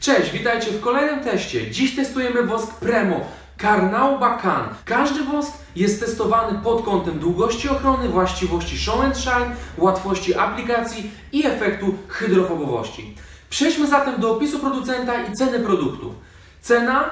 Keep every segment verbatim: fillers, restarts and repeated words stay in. Cześć, witajcie w kolejnym teście. Dziś testujemy wosk Premo Carnauba Can. Każdy wosk jest testowany pod kątem długości ochrony, właściwości show and shine, łatwości aplikacji i efektu hydrofobowości. Przejdźmy zatem do opisu producenta i ceny produktu. Cena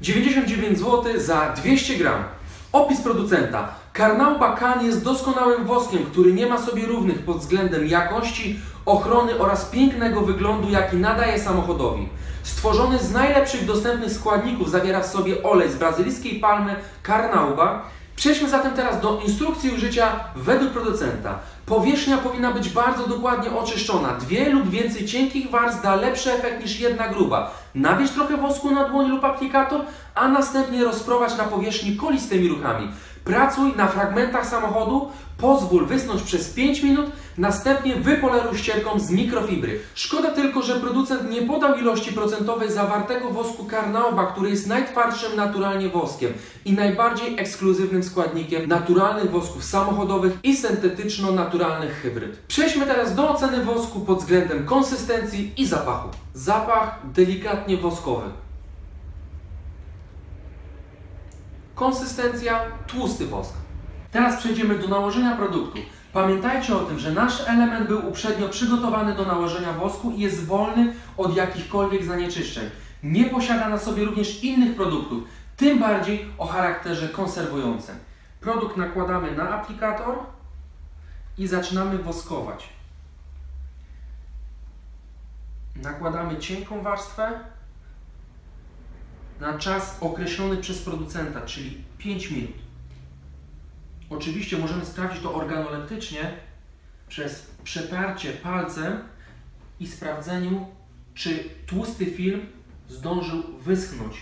dziewięćdziesiąt dziewięć złotych za dwieście gramów. Opis producenta. Carnauba Can jest doskonałym woskiem, który nie ma sobie równych pod względem jakości, ochrony oraz pięknego wyglądu, jaki nadaje samochodowi. Stworzony z najlepszych dostępnych składników, zawiera w sobie olej z brazylijskiej palmy Carnauba. Przejdźmy zatem teraz do instrukcji użycia według producenta. Powierzchnia powinna być bardzo dokładnie oczyszczona. Dwie lub więcej cienkich warstw da lepszy efekt niż jedna gruba. Nawieź trochę wosku na dłoń lub aplikator, a następnie rozprowadź na powierzchni kolistymi ruchami. Pracuj na fragmentach samochodu, pozwól wysnąć przez pięć minut, następnie wypoleruj ścierką z mikrofibry. Szkoda tylko, że producent nie podał ilości procentowej zawartego wosku Carnauba, który jest najtwardszym naturalnie woskiem i najbardziej ekskluzywnym składnikiem naturalnych wosków samochodowych i syntetyczno-naturalnych hybryd. Przejdźmy teraz do oceny wosku pod względem konsystencji i zapachu. Zapach delikatnie woskowy. Konsystencja tłusty wosk. Teraz przejdziemy do nałożenia produktu. Pamiętajcie o tym, że nasz element był uprzednio przygotowany do nałożenia wosku i jest wolny od jakichkolwiek zanieczyszczeń. Nie posiada na sobie również innych produktów, tym bardziej o charakterze konserwującym. Produkt nakładamy na aplikator i zaczynamy woskować. Nakładamy cienką warstwę na czas określony przez producenta, czyli pięć minut. Oczywiście możemy sprawdzić to organoleptycznie przez przetarcie palcem i sprawdzeniu, czy tłusty film zdążył wyschnąć.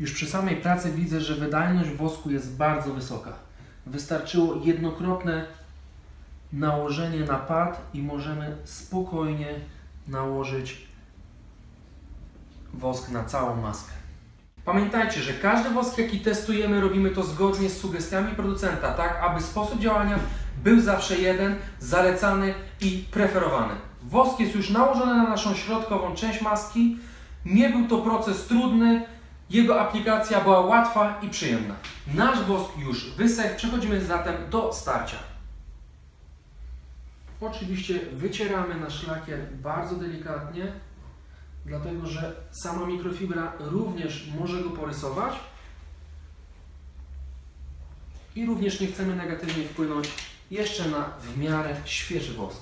Już przy samej pracy widzę, że wydajność wosku jest bardzo wysoka. Wystarczyło jednokrotne nałożenie na pad i możemy spokojnie nałożyć wosk na całą maskę. Pamiętajcie, że każdy wosk, jaki testujemy, robimy to zgodnie z sugestiami producenta, tak aby sposób działania był zawsze jeden, zalecany i preferowany. Wosk jest już nałożony na naszą środkową część maski. Nie był to proces trudny, jego aplikacja była łatwa i przyjemna. Nasz wosk już wysechł, przechodzimy zatem do starcia. Oczywiście wycieramy nasz lakier bardzo delikatnie, dlatego że sama mikrofibra również może go porysować i również nie chcemy negatywnie wpłynąć jeszcze na w miarę świeży wosk.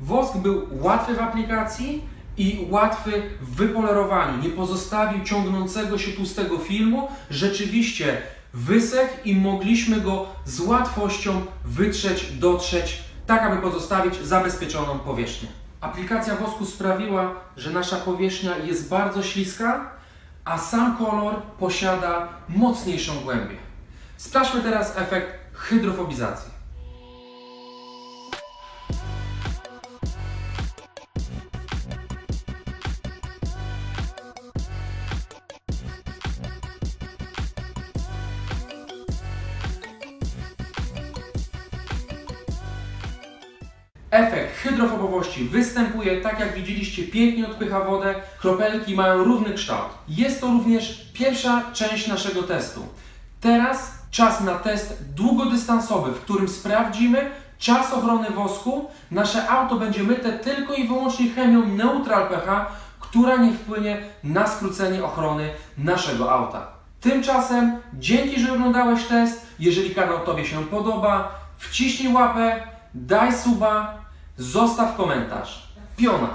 Wosk był łatwy w aplikacji i łatwy w wypolerowaniu, nie pozostawił ciągnącego się tłustego filmu, rzeczywiście wysechł i mogliśmy go z łatwością wytrzeć, dotrzeć, tak aby pozostawić zabezpieczoną powierzchnię. Aplikacja wosku sprawiła, że nasza powierzchnia jest bardzo śliska, a sam kolor posiada mocniejszą głębię. Sprawdźmy teraz efekt hydrofobizacji. Efekt hydrofobowości występuje, tak jak widzieliście, pięknie odpycha wodę, kropelki mają równy kształt. Jest to również pierwsza część naszego testu. Teraz czas na test długodystansowy, w którym sprawdzimy czas ochrony wosku. Nasze auto będzie myte tylko i wyłącznie chemią neutral pH, która nie wpłynie na skrócenie ochrony naszego auta. Tymczasem dzięki, że oglądałeś test. Jeżeli kanał Tobie się podoba, wciśnij łapę, daj suba, zostaw komentarz. Piona.